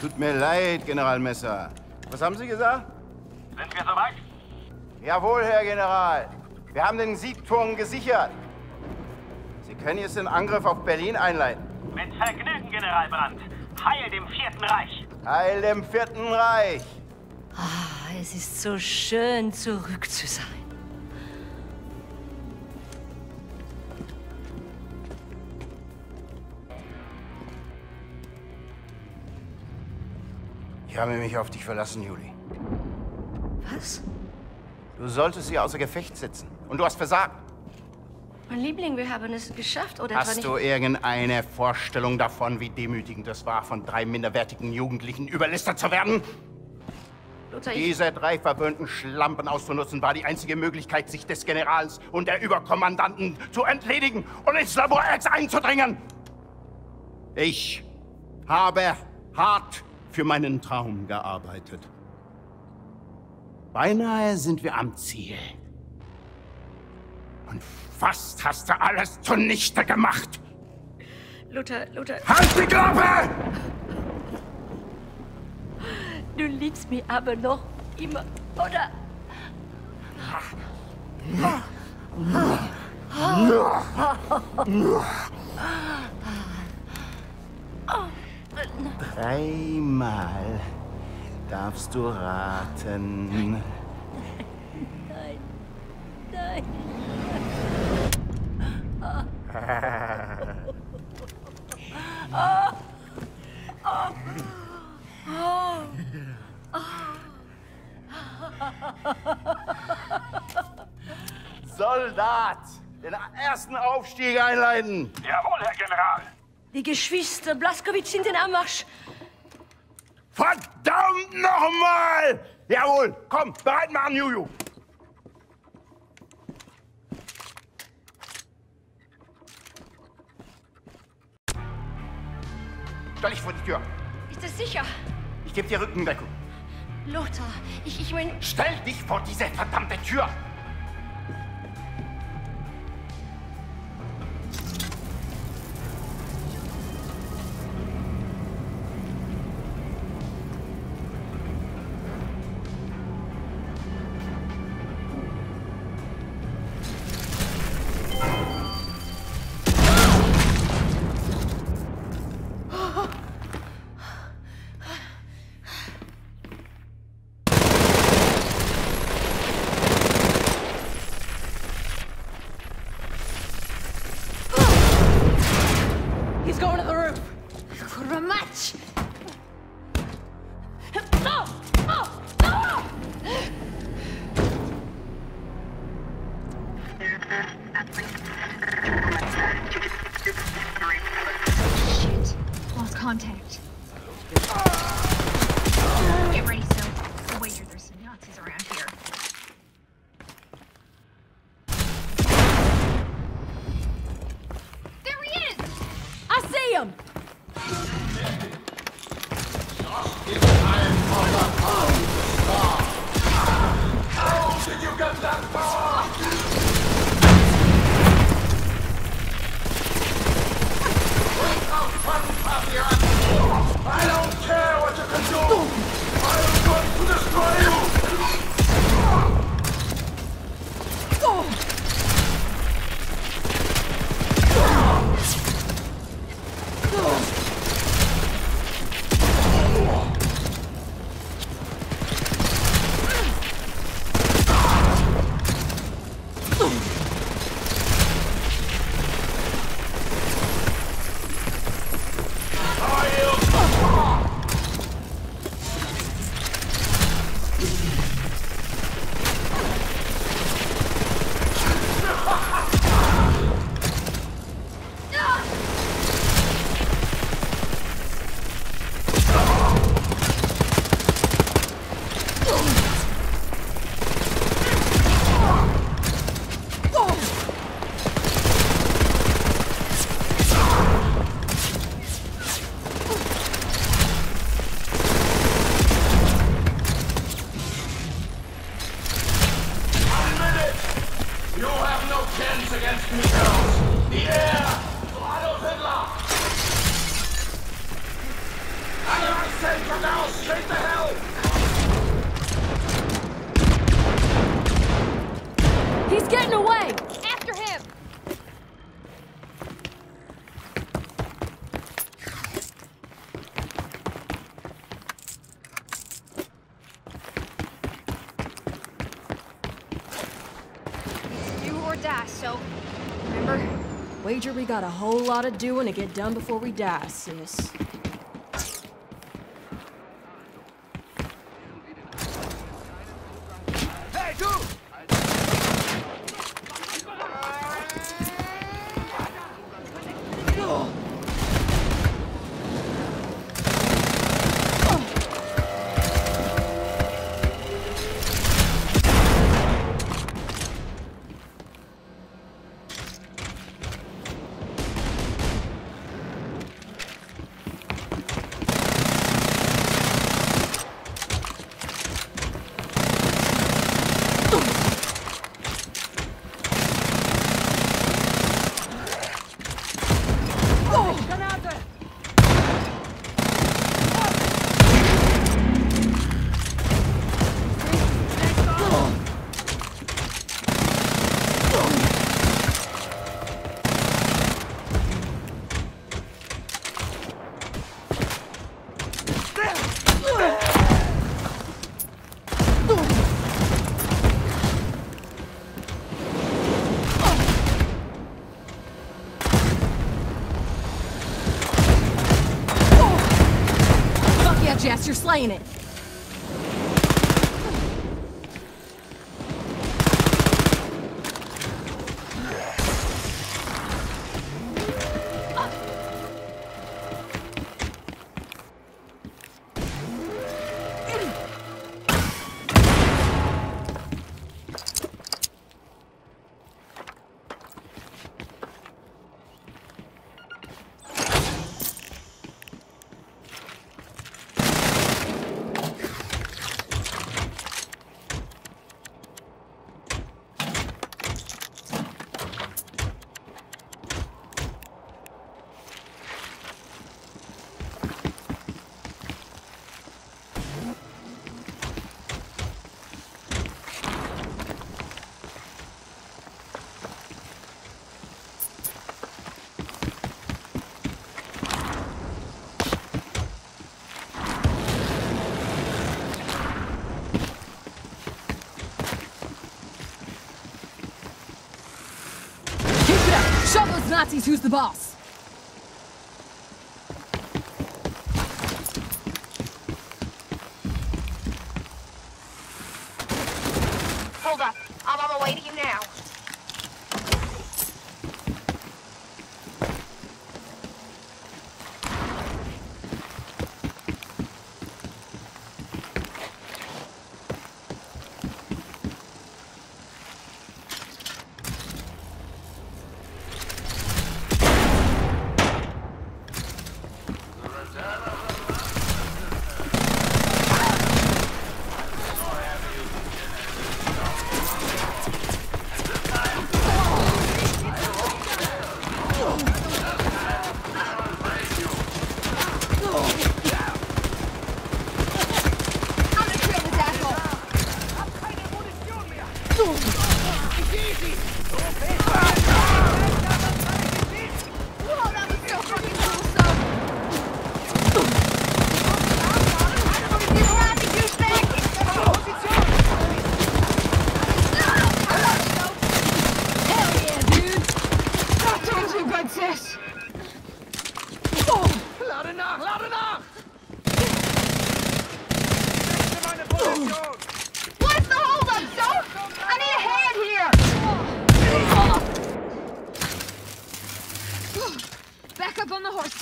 Tut mir leid, General Messer. Was haben Sie gesagt? Sind wir soweit? Jawohl, Herr General. Wir haben den Siegturm gesichert. Sie können jetzt den Angriff auf Berlin einleiten. Mit Vergnügen, General Brandt. Heil dem Vierten Reich. Heil dem Vierten Reich. Oh, es ist so schön, zurück zu sein. Ich habe mich auf dich verlassen, Juli. Was? Du solltest sie außer Gefecht setzen. Und du hast versagt. Mein Liebling, wir haben es geschafft, oder? Hast du irgendeine Vorstellung davon, wie demütigend es war, von 3 minderwertigen Jugendlichen überlistet zu werden? Luther, diese 3 verwöhnten Schlampen auszunutzen, war die einzige Möglichkeit, sich des Generals und der Überkommandanten zu entledigen und ins Labor X einzudringen. Ich habe hart für meinen Traum gearbeitet. Beinahe sind wir am Ziel. Und fast hast du alles zunichte gemacht. Luther... Halt die Klappe! Du liebst mich aber noch immer, oder? Dreimal darfst du raten. Nein. Soldat, den ersten Aufstieg einleiten. Jawohl, Herr General. Die Geschwister Blaskowitsch sind in Anmarsch. Verdammt nochmal! Jawohl, komm, bereit machen, Juju. Stell dich vor die Tür. Ist das sicher? Ich gebe dir Rückendeckung. Lothar, ich mein... Stell dich vor diese verdammte Tür! Wager we got a whole lot of doing to get done before we die, sis. Hey, du! Jess, you're slaying it. Nazis, who's the boss? Hold up. I'm on my way to you now.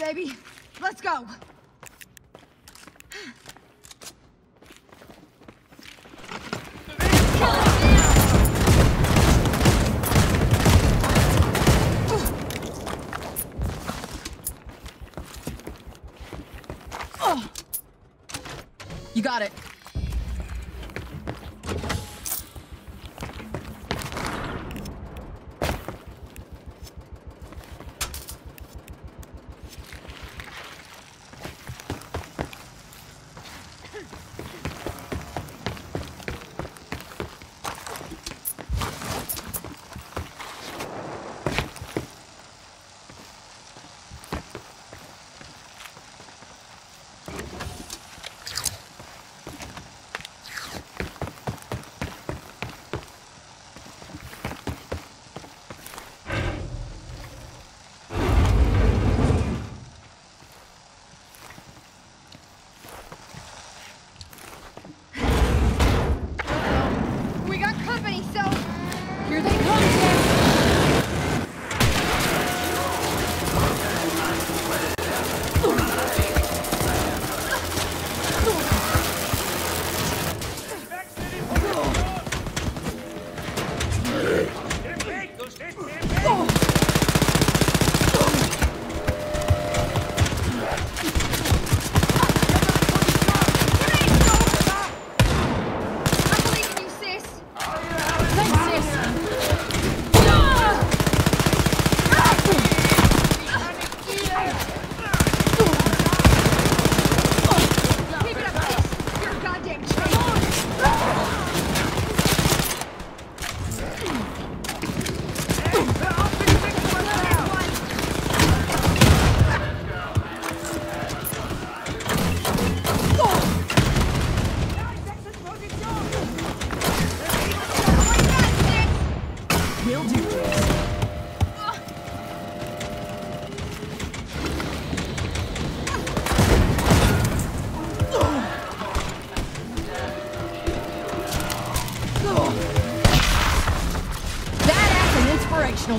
Baby, let's go. You got it.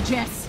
Jess.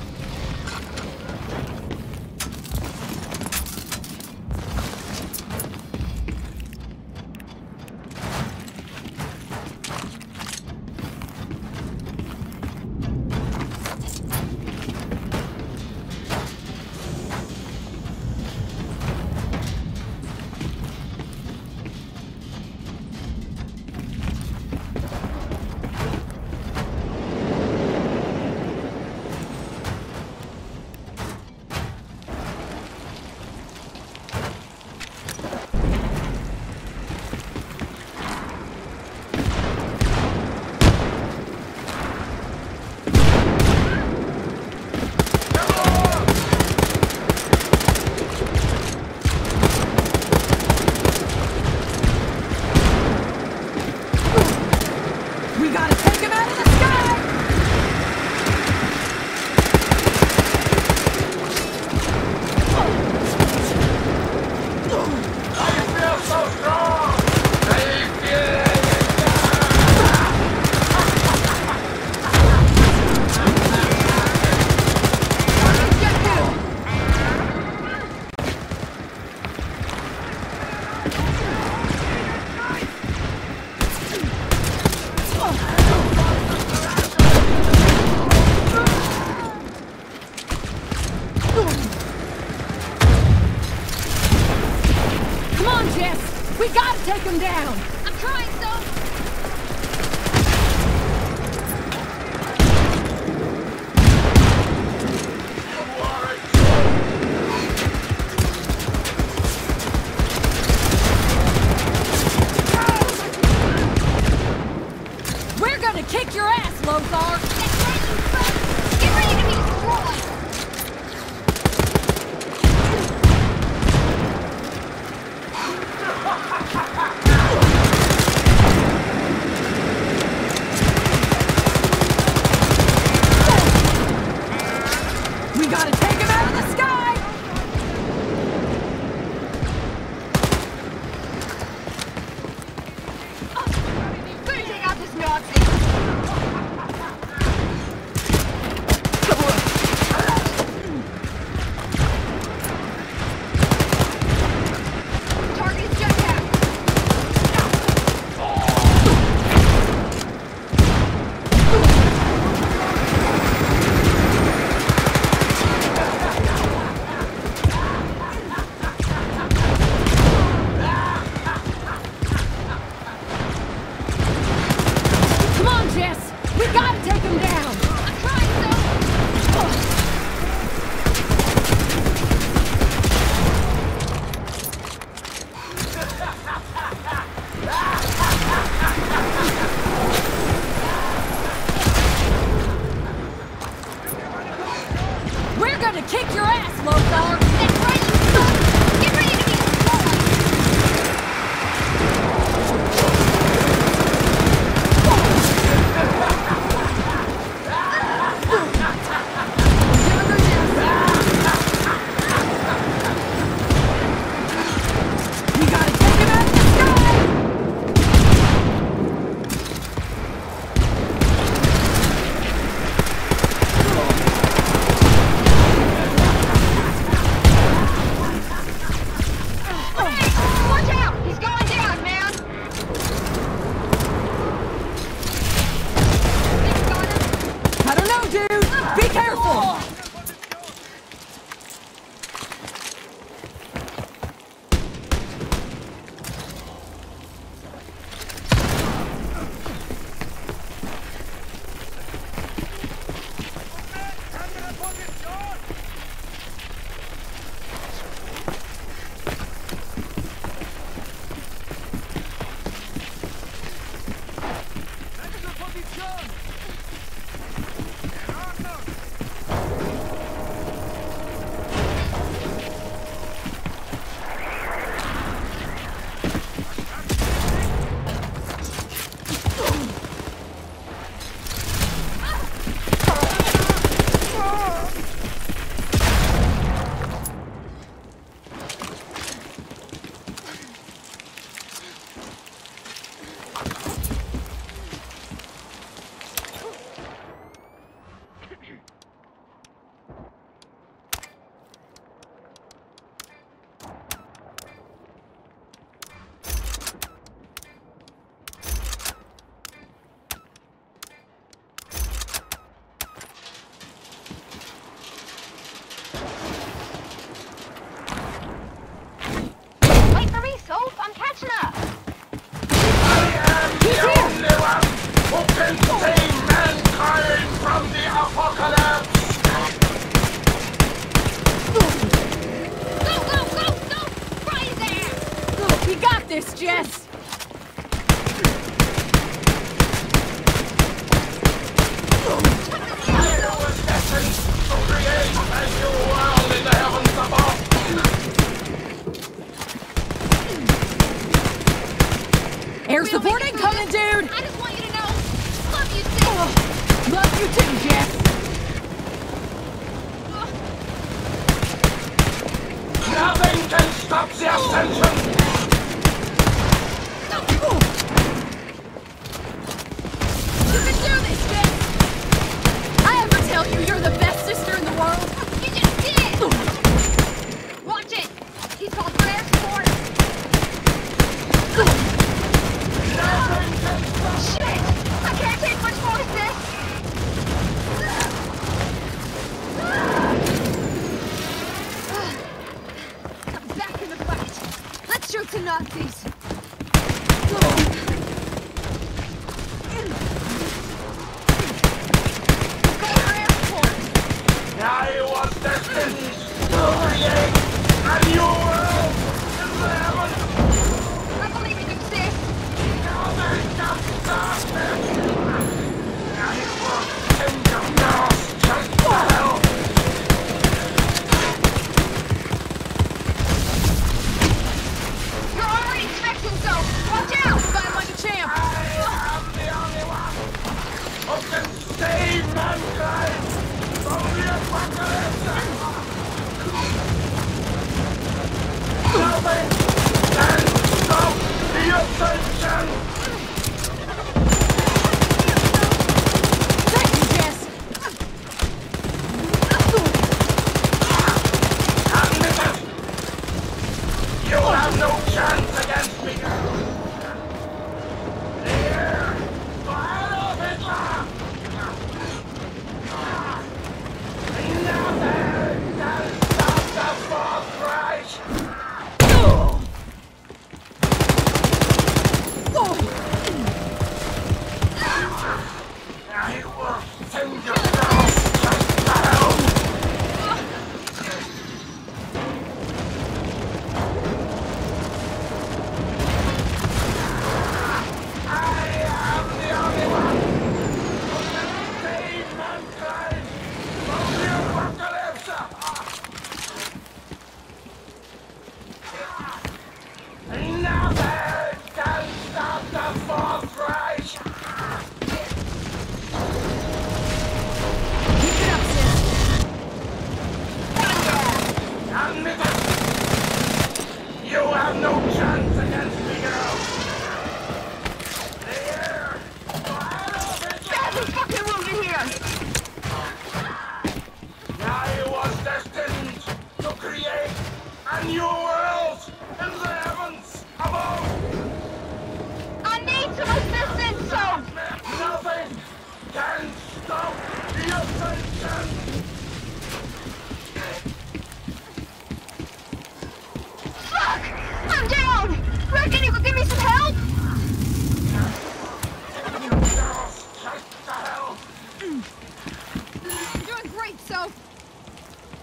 That's Jess! Air supporting coming, dude! I just want you to know, love you too! Oh, love you too, Jeff! Nothing can stop the ascension! You can do this, Jeff! I ever tell you you're the best sister in the world? You just did! Watch it! He's called for air support! Shit! I can't take much more of this! I'm back in the fight. Let's shoot the Nazis. Go to air support. I was destined to create a new world in the heavens. I believe it exists.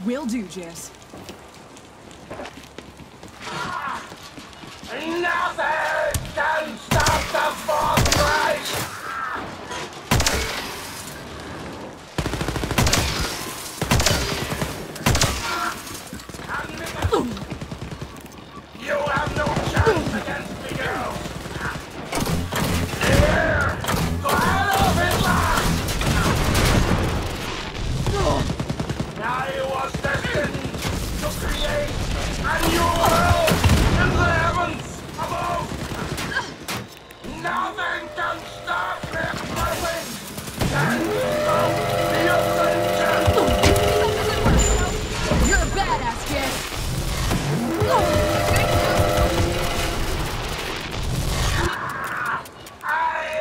Will do, Jess. Nothing can stop the Fourth Reich! You have no chance against me, girl! Here! Go out of it, lad! A new world in the heavens above! Nothing can stop me flowing! Can't stop the ascension! You're a badass, kid! I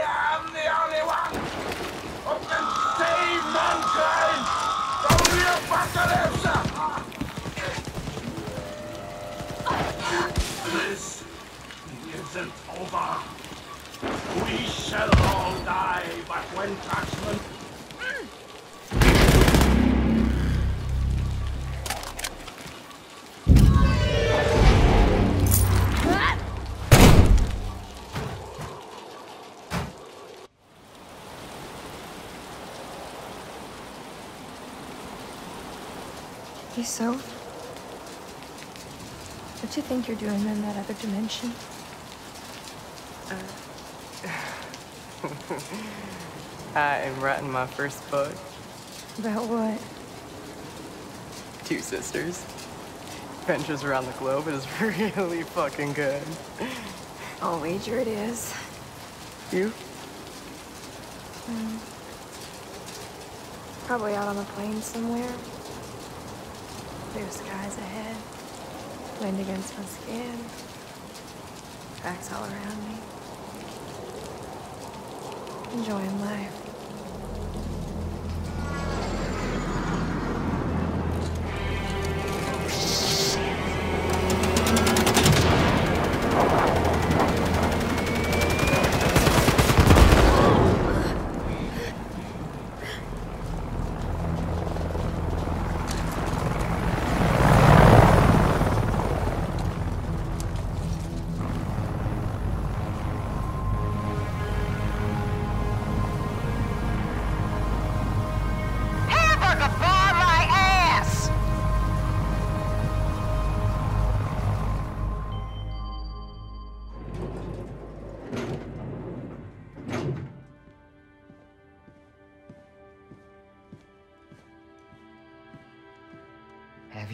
am the only one who can save mankind from the apocalypse! This isn't over. We shall all die, but when judgment... Really so? What do you think you're doing in that other dimension? I am writing my first book. About what? Two sisters. Adventures around the globe is really fucking good. I'll wager it is. You? Probably out on the plane somewhere. Blue skies ahead. Wind against my skin. Cracks all around me. Enjoying life.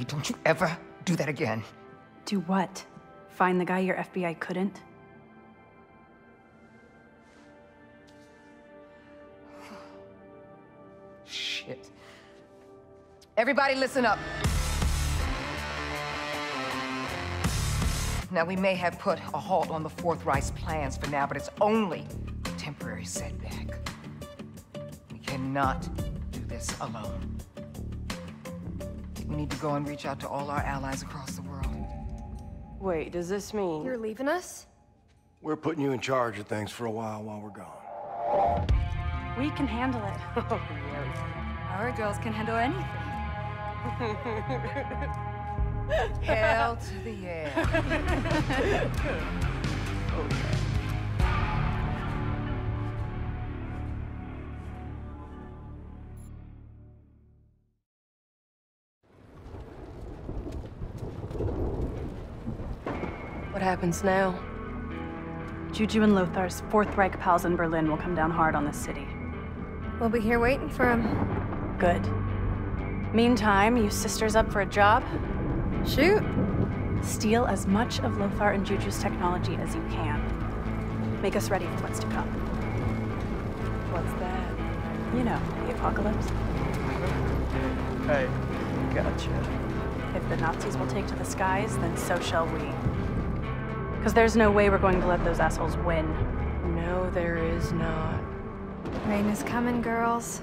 Don't you ever do that again. Do what? Find the guy your FBI couldn't? Shit. Everybody listen up. Now, we may have put a halt on the Fourth Reich's plans for now, but it's only a temporary setback. We cannot do this alone. We need to go and reach out to all our allies across the world. Wait, does this mean... You're leaving us? We're putting you in charge of things for a while we're gone. We can handle it. Oh, yeah. Our girls can handle anything. Hell to the air. Oh, yeah. What happens now? Juju and Lothar's Fourth Reich pals in Berlin will come down hard on the city. We'll be here waiting for them. Good. Meantime, you sisters up for a job? Shoot. Steal as much of Lothar and Juju's technology as you can. Make us ready for what's to come. What's that? You know, the apocalypse. Hey, gotcha. If the Nazis will take to the skies, then so shall we. Because there's no way we're going to let those assholes win. No, there is not. Rain is coming, girls.